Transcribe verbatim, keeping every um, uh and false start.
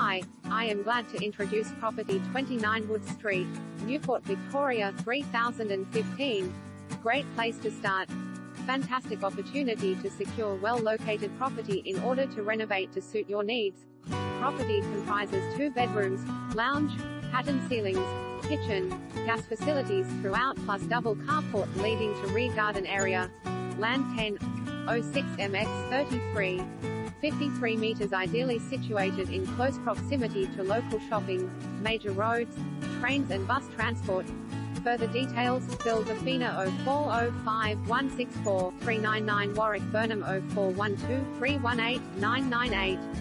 Hi, I am glad to introduce property twenty-nine Wood Street, Newport, Victoria three thousand fifteen. Great place to start. Fantastic opportunity to secure well-located property in order to renovate to suit your needs. Property comprises two bedrooms, lounge, patterned ceilings, kitchen, gas facilities throughout plus double carport leading to rear garden area. Land ten point oh six M by thirty-three point five three meters, ideally situated in close proximity to local shopping, major roads, trains and bus transport. Further details, Bill Zafina oh four oh five, one six four, three nine nine, Warwick Burnham oh four one two, three one eight, nine nine eight.